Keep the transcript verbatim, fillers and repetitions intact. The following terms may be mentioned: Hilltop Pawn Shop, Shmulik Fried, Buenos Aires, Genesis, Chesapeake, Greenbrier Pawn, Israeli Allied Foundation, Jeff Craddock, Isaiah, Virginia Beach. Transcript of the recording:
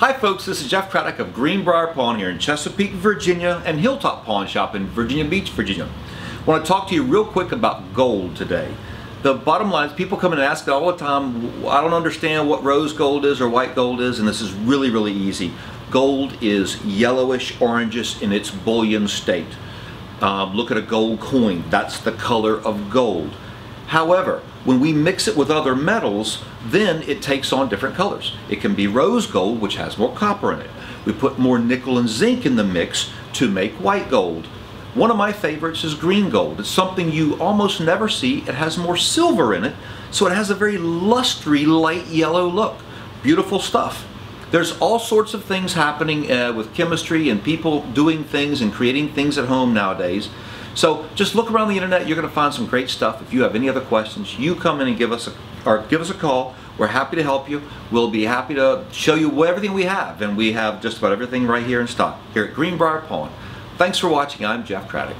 Hi folks, this is Jeff Craddock of Greenbrier Pawn here in Chesapeake, Virginia, and Hilltop Pawn Shop in Virginia Beach, Virginia. I want to talk to you real quick about gold today. The bottom line is people come in and ask all the time, I don't understand what rose gold is or white gold is, and this is really, really easy. Gold is yellowish, orangish in its bullion state. Um, look at a gold coin, that's the color of gold. However, when we mix it with other metals, then it takes on different colors. It can be rose gold, which has more copper in it. We put more nickel and zinc in the mix to make white gold. One of my favorites is green gold. It's something you almost never see. It has more silver in it, so it has a very lustrous, light yellow look. Beautiful stuff. There's all sorts of things happening uh, with chemistry and people doing things and creating things at home nowadays. So just look around the internet, you're going to find some great stuff. If you have any other questions, you come in and give us a, or give us a call. We're happy to help you. We'll be happy to show you everything we have, and we have just about everything right here in stock, here at Greenbrier Pawn. Thanks for watching. I'm Jeff Craddock.